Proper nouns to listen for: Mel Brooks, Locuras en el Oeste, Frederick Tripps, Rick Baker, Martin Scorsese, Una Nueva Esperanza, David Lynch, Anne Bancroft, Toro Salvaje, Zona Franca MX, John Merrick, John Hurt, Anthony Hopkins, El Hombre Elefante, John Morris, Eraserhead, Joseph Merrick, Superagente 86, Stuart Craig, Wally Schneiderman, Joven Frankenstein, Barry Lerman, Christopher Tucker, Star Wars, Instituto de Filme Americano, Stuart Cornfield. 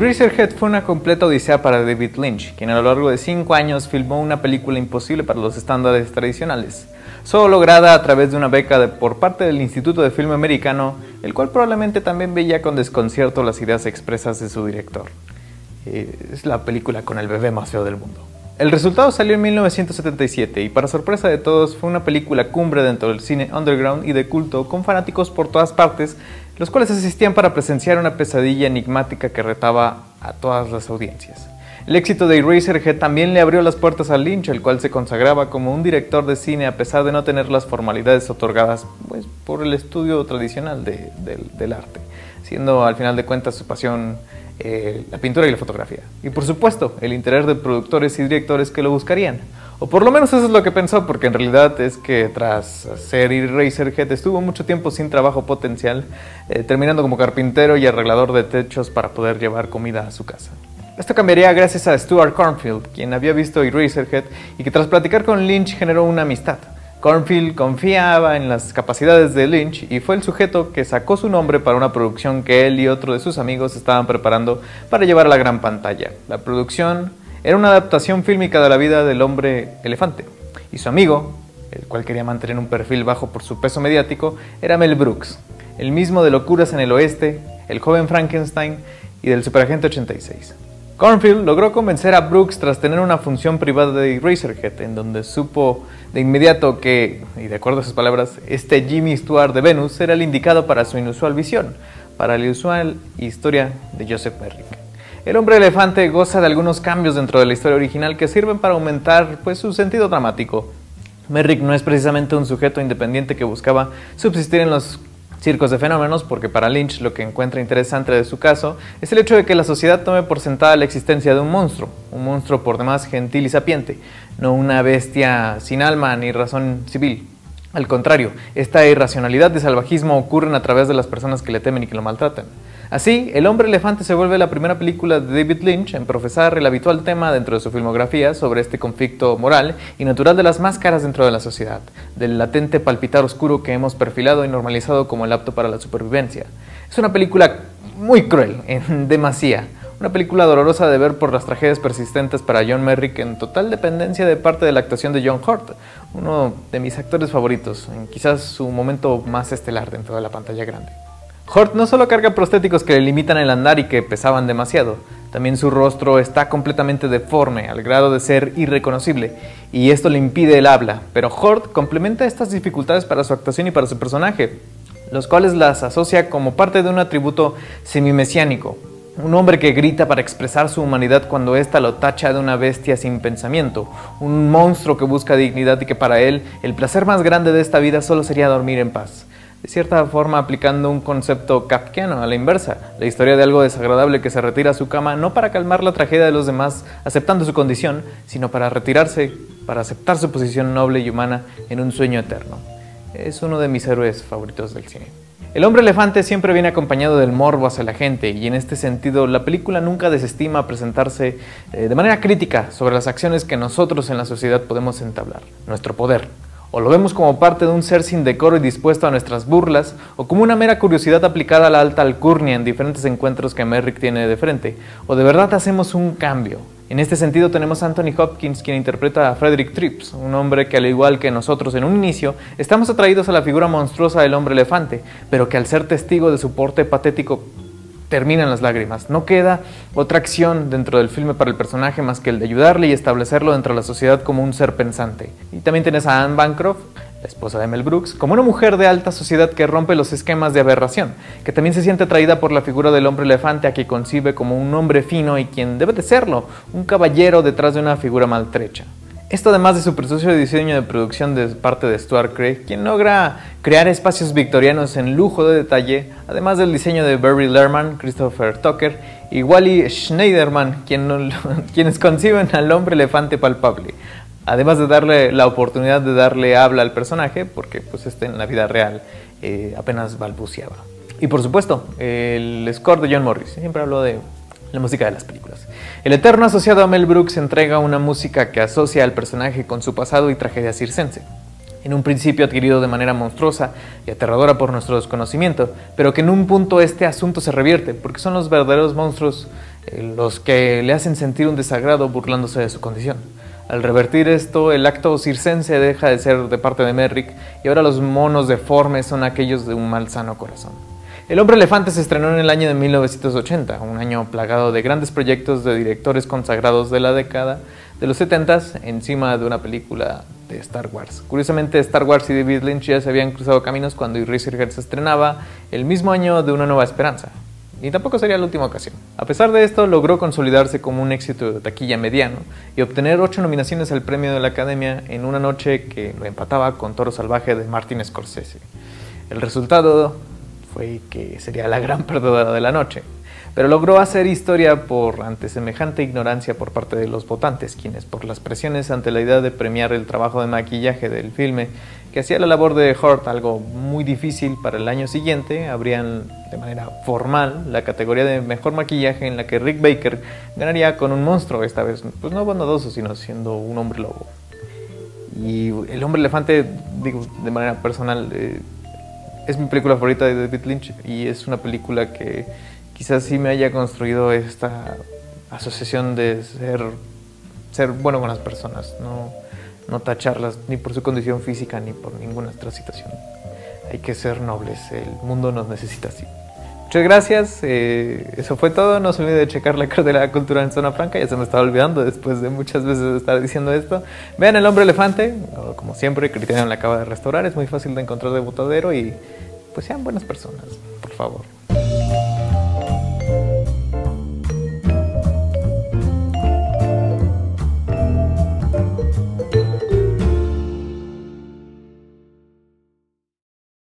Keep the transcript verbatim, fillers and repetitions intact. Eraserhead fue una completa odisea para David Lynch, quien a lo largo de cinco años filmó una película imposible para los estándares tradicionales, solo lograda a través de una beca de, por parte del Instituto de Filme Americano, el cual probablemente también veía con desconcierto las ideas expresas de su director. Eh, es la película con el bebé más feo del mundo. El resultado salió en mil novecientos setenta y siete y, para sorpresa de todos, fue una película cumbre dentro del cine underground y de culto, con fanáticos por todas partes, los cuales asistían para presenciar una pesadilla enigmática que retaba a todas las audiencias. El éxito de Eraserhead también le abrió las puertas a Lynch, el cual se consagraba como un director de cine a pesar de no tener las formalidades otorgadas pues, por el estudio tradicional de, de, del arte, siendo al final de cuentas su pasión eh, la pintura y la fotografía. Y por supuesto, el interés de productores y directores que lo buscarían. O por lo menos eso es lo que pensó, porque en realidad es que tras hacer Eraserhead estuvo mucho tiempo sin trabajo potencial, eh, terminando como carpintero y arreglador de techos para poder llevar comida a su casa. Esto cambiaría gracias a Stuart Cornfield, quien había visto Eraserhead y que tras platicar con Lynch generó una amistad. Cornfield confiaba en las capacidades de Lynch y fue el sujeto que sacó su nombre para una producción que él y otro de sus amigos estaban preparando para llevar a la gran pantalla. La producción era una adaptación fílmica de la vida del hombre elefante, y su amigo, el cual quería mantener un perfil bajo por su peso mediático, era Mel Brooks, el mismo de Locuras en el Oeste, El Joven Frankenstein y del Superagente ochenta y seis. Cornfield logró convencer a Brooks tras tener una función privada de Eraserhead, en donde supo de inmediato que, y de acuerdo a sus palabras, este Jimmy Stewart de Venus era el indicado para su inusual visión, para la inusual historia de Joseph Merrick. El hombre elefante goza de algunos cambios dentro de la historia original que sirven para aumentar pues, su sentido dramático. Merrick no es precisamente un sujeto independiente que buscaba subsistir en los circos de fenómenos, porque para Lynch lo que encuentra interesante de su caso es el hecho de que la sociedad tome por sentada la existencia de un monstruo, un monstruo por demás gentil y sapiente, no una bestia sin alma ni razón civil. Al contrario, esta irracionalidad de salvajismo ocurre a través de las personas que le temen y que lo maltratan. Así, El Hombre Elefante se vuelve la primera película de David Lynch en profesar el habitual tema dentro de su filmografía sobre este conflicto moral y natural de las máscaras dentro de la sociedad, del latente palpitar oscuro que hemos perfilado y normalizado como el apto para la supervivencia. Es una película muy cruel, en demasía. Una película dolorosa de ver por las tragedias persistentes para John Merrick en total dependencia de parte de la actuación de John Hurt, uno de mis actores favoritos, en quizás su momento más estelar dentro de la pantalla grande. Hurt no solo carga prostéticos que le limitan el andar y que pesaban demasiado, también su rostro está completamente deforme al grado de ser irreconocible, y esto le impide el habla, pero Hurt complementa estas dificultades para su actuación y para su personaje, los cuales las asocia como parte de un atributo semimesiánico. Un hombre que grita para expresar su humanidad cuando ésta lo tacha de una bestia sin pensamiento, un monstruo que busca dignidad y que para él el placer más grande de esta vida solo sería dormir en paz. De cierta forma aplicando un concepto kafkiano a la inversa, la historia de algo desagradable que se retira a su cama no para calmar la tragedia de los demás aceptando su condición, sino para retirarse, para aceptar su posición noble y humana en un sueño eterno. Es uno de mis héroes favoritos del cine. El hombre elefante siempre viene acompañado del morbo hacia la gente, y en este sentido la película nunca desestima presentarse eh, de manera crítica sobre las acciones que nosotros en la sociedad podemos entablar, nuestro poder. O lo vemos como parte de un ser sin decoro y dispuesto a nuestras burlas, o como una mera curiosidad aplicada a la alta alcurnia en diferentes encuentros que Merrick tiene de frente, o de verdad hacemos un cambio. En este sentido tenemos a Anthony Hopkins, quien interpreta a Frederick Tripps, un hombre que al igual que nosotros en un inicio, estamos atraídos a la figura monstruosa del hombre elefante, pero que al ser testigo de su porte patético terminan las lágrimas. No queda otra acción dentro del filme para el personaje más que el de ayudarle y establecerlo dentro de la sociedad como un ser pensante. Y también tienes a Anne Bancroft, la esposa de Mel Brooks, como una mujer de alta sociedad que rompe los esquemas de aberración, que también se siente atraída por la figura del hombre elefante a quien concibe como un hombre fino y quien debe de serlo, un caballero detrás de una figura maltrecha. Esto además de su precioso diseño de producción de parte de Stuart Craig, quien logra crear espacios victorianos en lujo de detalle, además del diseño de Barry Lerman, Christopher Tucker y Wally Schneiderman, quien no, quienes conciben al hombre elefante palpable. Además de darle la oportunidad de darle habla al personaje, porque pues este en la vida real eh, apenas balbuceaba. Y por supuesto, el score de John Morris. Siempre hablo de la música de las películas. El eterno asociado a Mel Brooks entrega una música que asocia al personaje con su pasado y tragedia circense. En un principio adquirido de manera monstruosa y aterradora por nuestro desconocimiento, pero que en un punto este asunto se revierte, porque son los verdaderos monstruos los que le hacen sentir un desagrado burlándose de su condición. Al revertir esto, el acto circense deja de ser de parte de Merrick y ahora los monos deformes son aquellos de un malsano corazón. El Hombre Elefante se estrenó en el año de mil novecientos ochenta, un año plagado de grandes proyectos de directores consagrados de la década de los setenta, encima de una película de Star Wars. Curiosamente, Star Wars y David Lynch ya se habían cruzado caminos cuando Eraserhead se estrenaba el mismo año de Una Nueva Esperanza. Y tampoco sería la última ocasión. A pesar de esto, logró consolidarse como un éxito de taquilla mediano y obtener ocho nominaciones al premio de la Academia en una noche que lo empataba con Toro Salvaje de Martin Scorsese. El resultado fue que sería la gran perdedora de la noche, pero logró hacer historia por ante semejante ignorancia por parte de los votantes, quienes por las presiones ante la idea de premiar el trabajo de maquillaje del filme, que hacía la labor de Hurt algo muy difícil para el año siguiente, abrían de manera formal la categoría de mejor maquillaje en la que Rick Baker ganaría con un monstruo, esta vez pues no bondadoso, sino siendo un hombre lobo. Y El Hombre Elefante, digo, de manera personal, eh, es mi película favorita de David Lynch y es una película que quizás sí me haya construido esta asociación de ser, ser bueno con las personas, no, no tacharlas ni por su condición física ni por ninguna otra situación. Hay que ser nobles, el mundo nos necesita así. Muchas gracias, eh, eso fue todo. No se olvide de checar la cartelera cultural en Zona Franca, ya se me estaba olvidando después de muchas veces de estar diciendo esto. Vean El Hombre Elefante, como siempre, Criterion la acaba de restaurar, es muy fácil de encontrar de botadero y pues sean buenas personas, por favor.